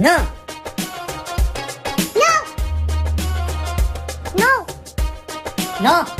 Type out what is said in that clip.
No. No. No. No.